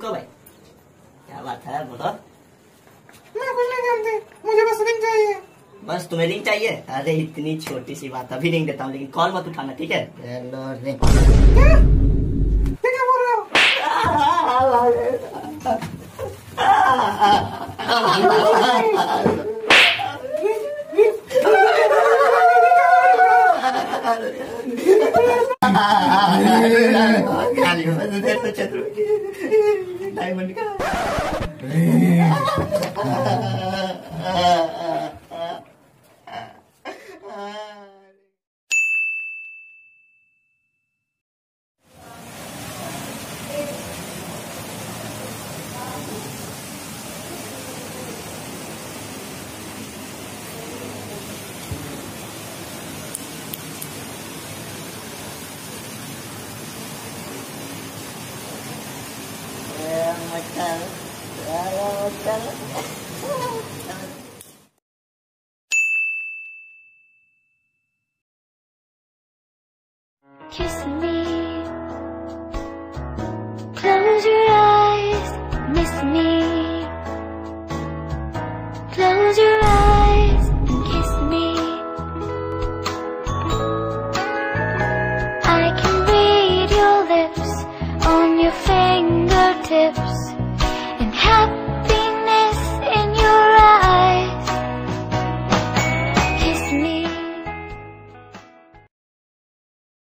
उनको भाई, क्या बात है यार बोलो। मैं कुछ नहीं जानती, मुझे बस रिंग चाहिए। बस तुम्हें रिंग चाहिए? अरे इतनी छोटी सी बात, अभी रिंग देता हूँ, लेकिन कॉल मत उठाना ठीक है। हेलो रिंग, क्या बोल रहे हो? डायमंड का kiss me.